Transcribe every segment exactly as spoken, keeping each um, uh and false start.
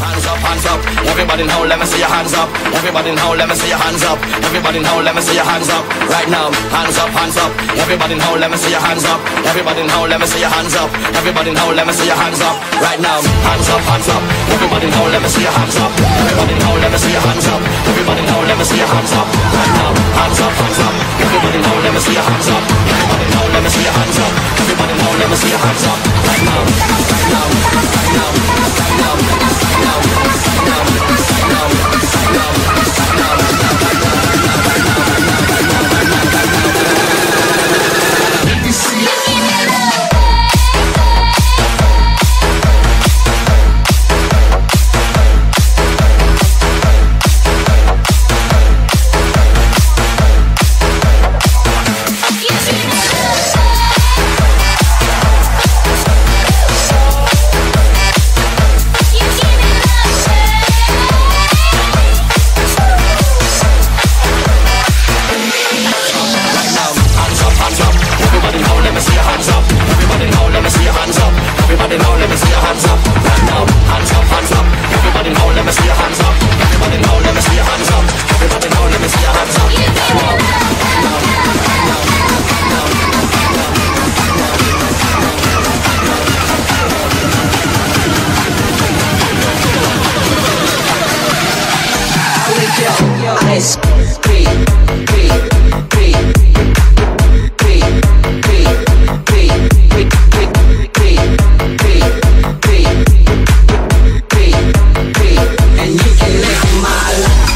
hands up, hands up. Everybody now, let me see your hands up. Everybody now, let me see your hands up. Everybody now, let me see your hands up. Right now, hands up, hands up. Everybody now, let me see your hands up. Everybody now, let me see your hands up. Everybody now, let me see your hands up. Right now, hands up, hands up. Everybody now, let me see your hands up. Everybody now, let me see your hands up. Everybody now, let me see your hands up. Right now, hands up, hands up. Everybody now, let me see your hands up. Everybody now, let me see your hands up. Everybody now, let me see your hands up. Right now, right now, right now, right now, right now. Ice cream, cream, cream, cream, cream, cream, cream, cream, cream, cream, cream, cream, cream, and you can live my life.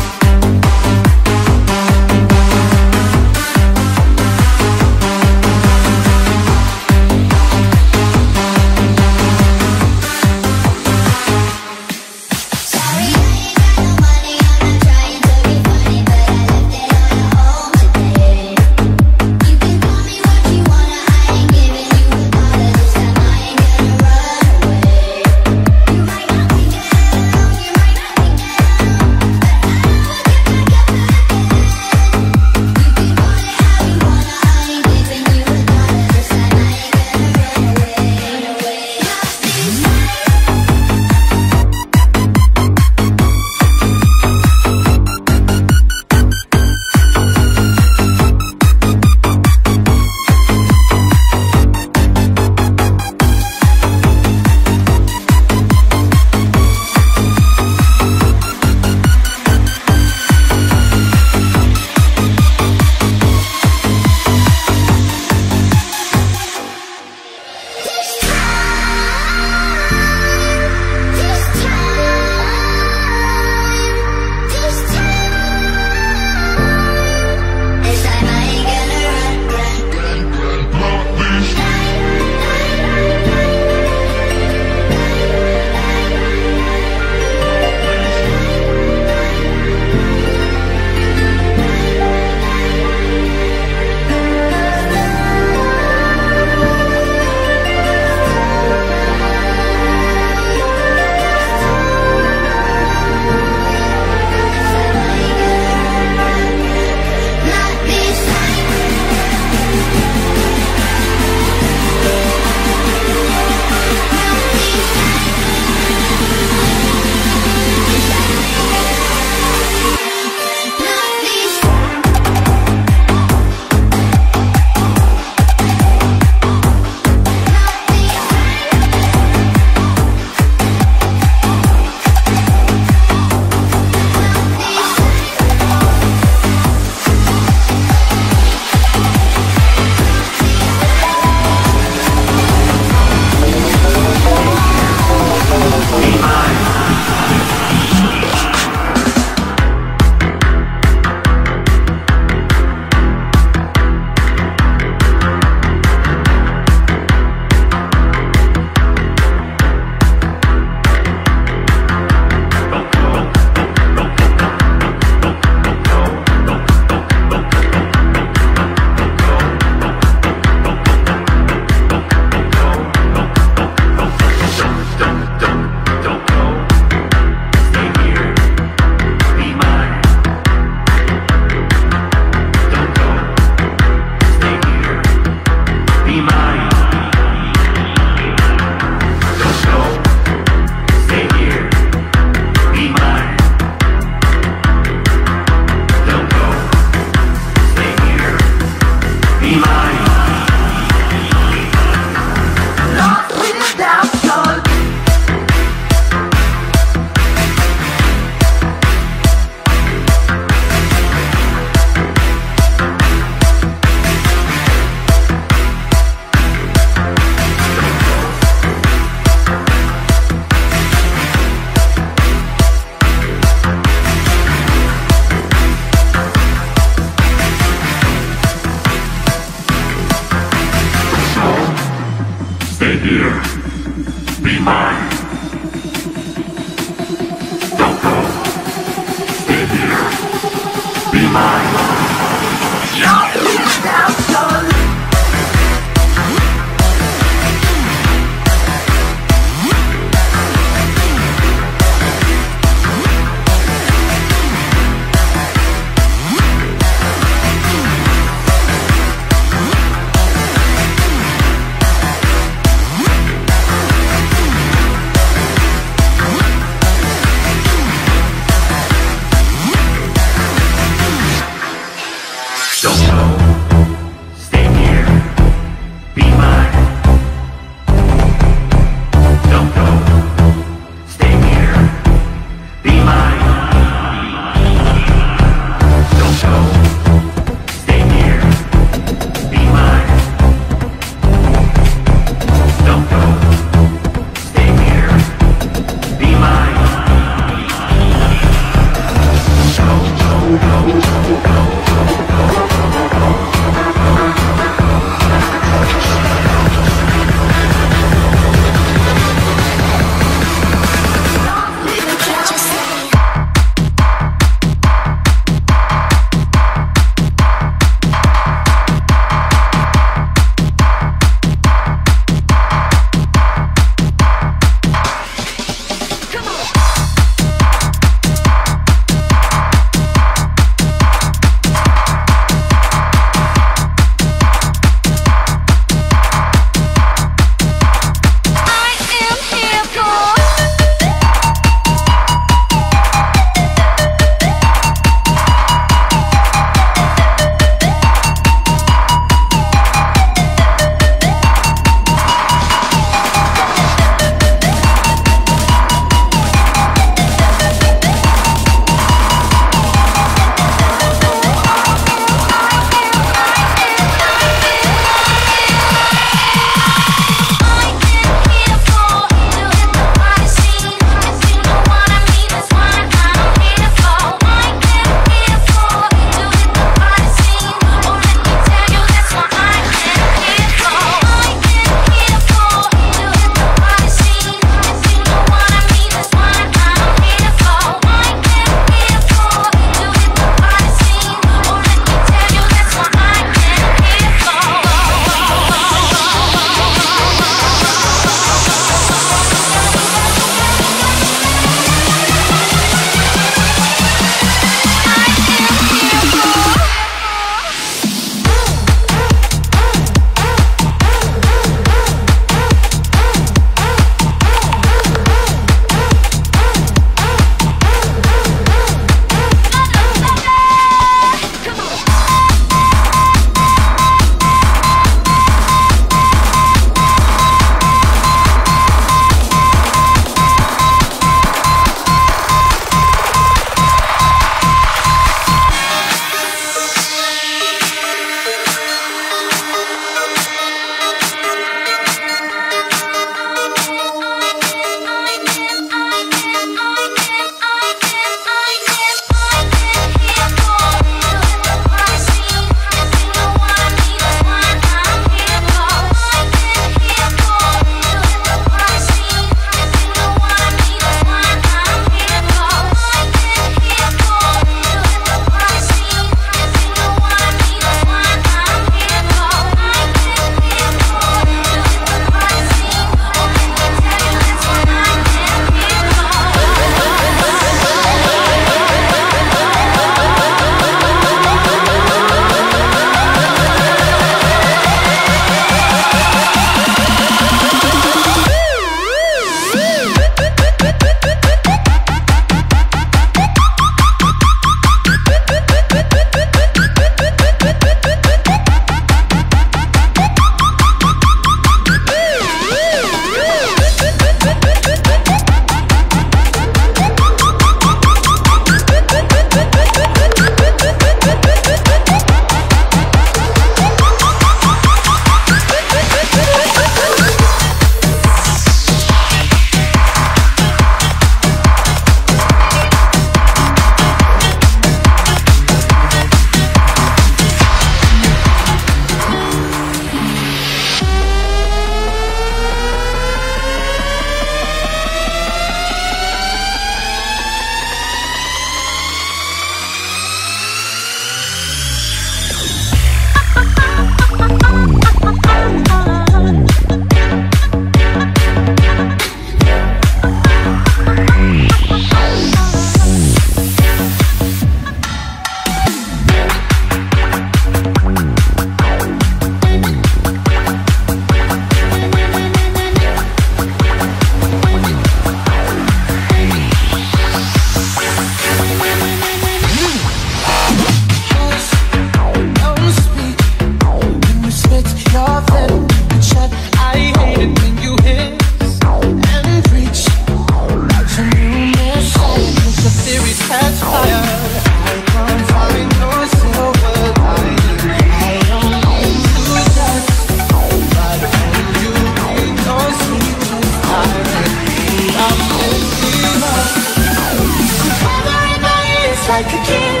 like a king.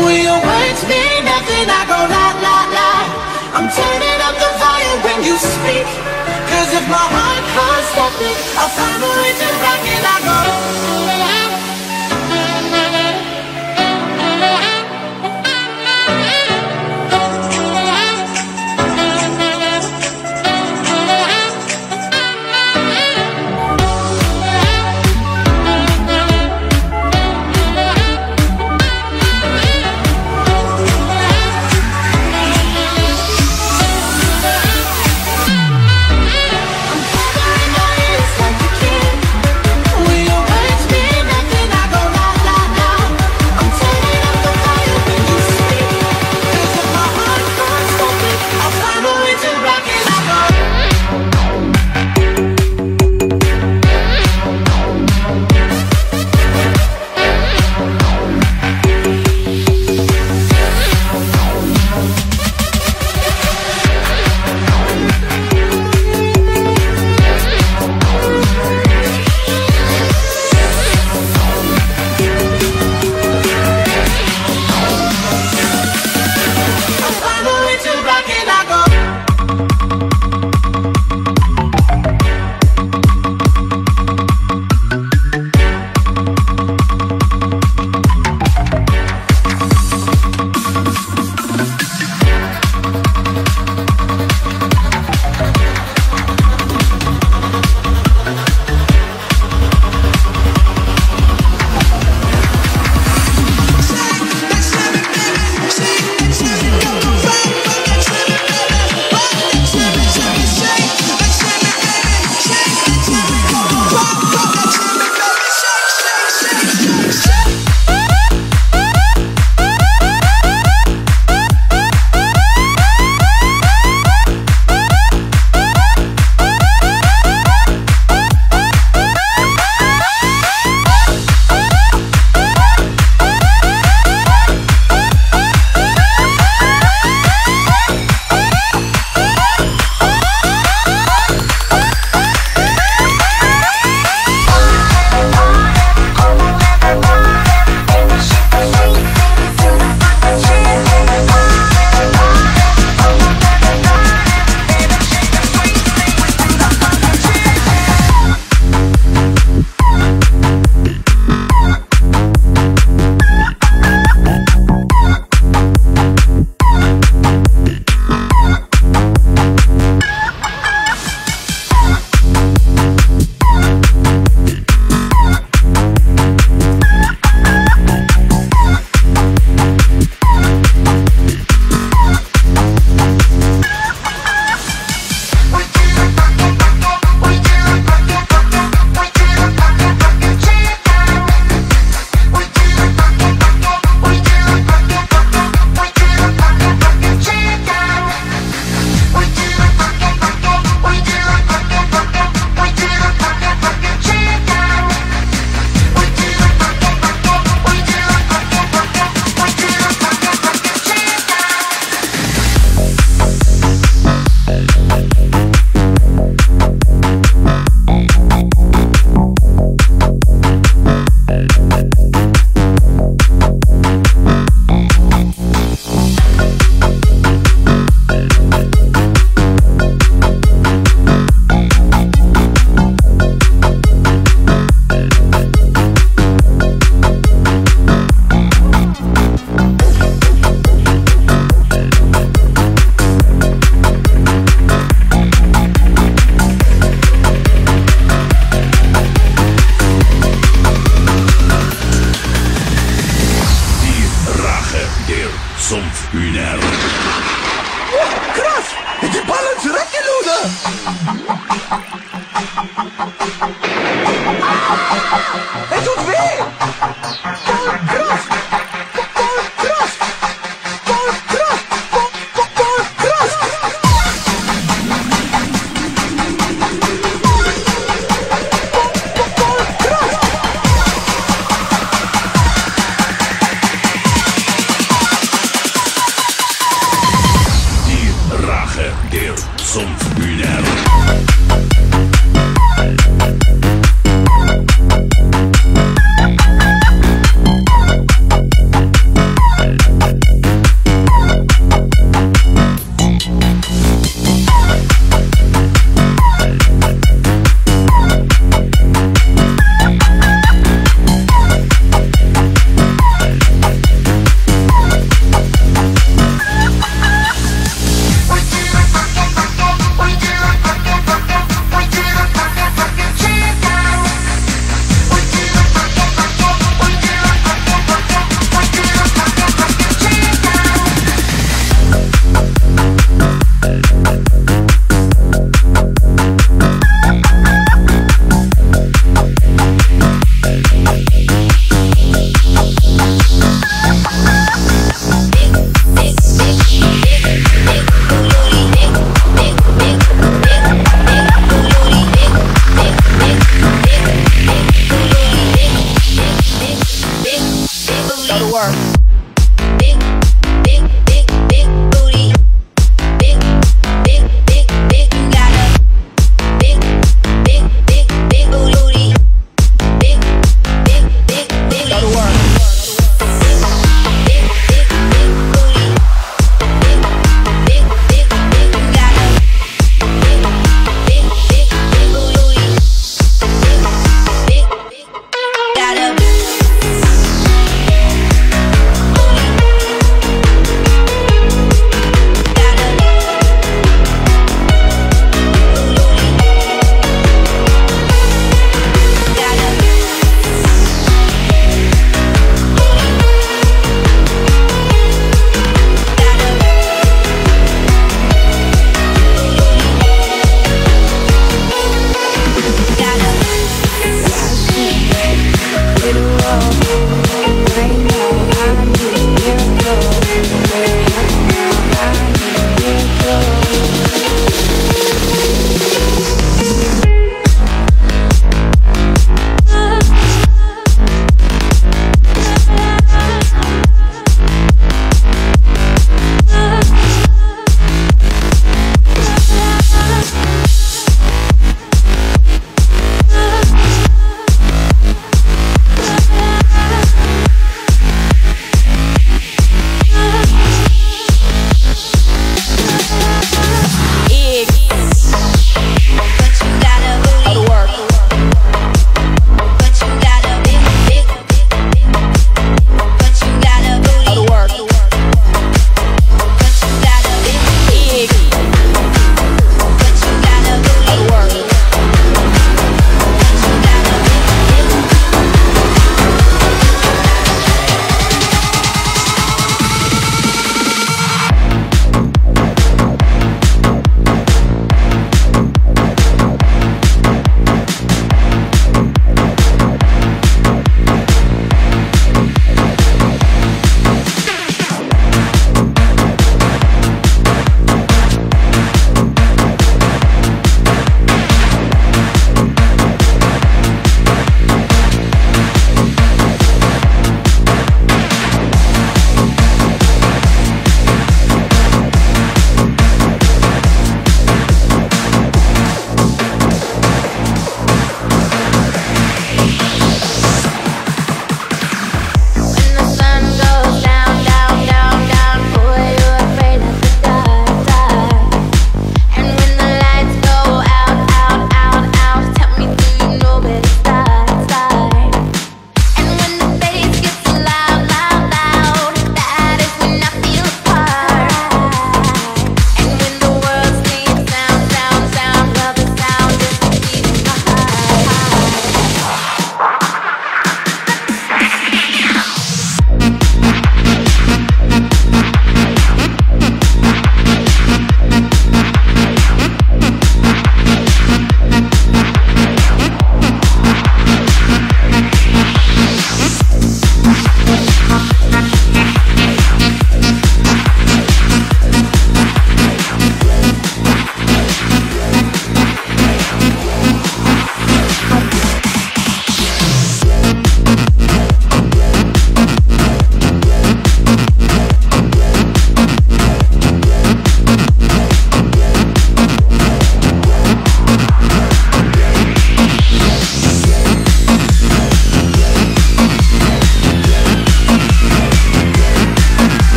Will your words mean nothing? I go la la la. I'm turning up the volume when you speak, 'cause if my heart can't stop it, I'll find a way to rock it. I go la.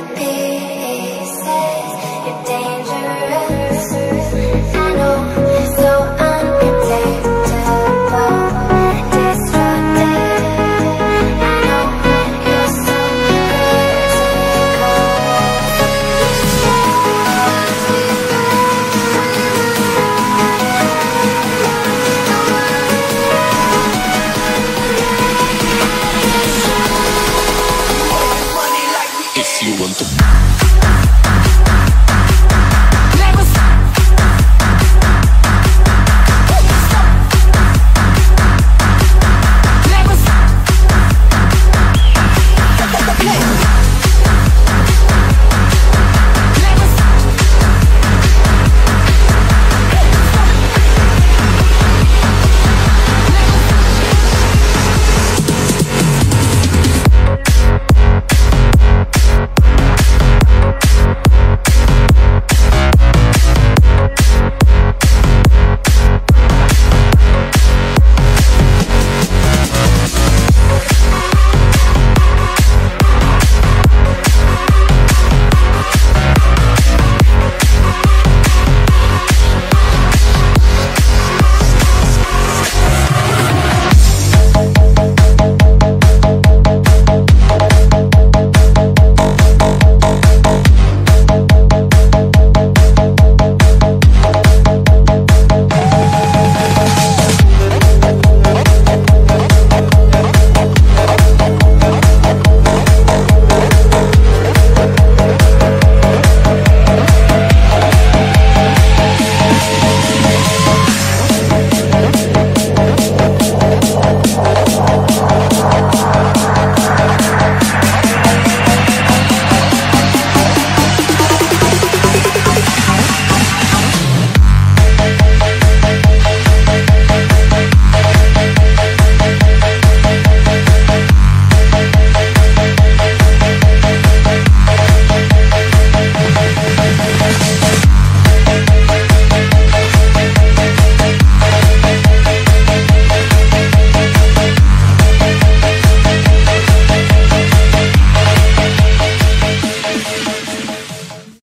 You want to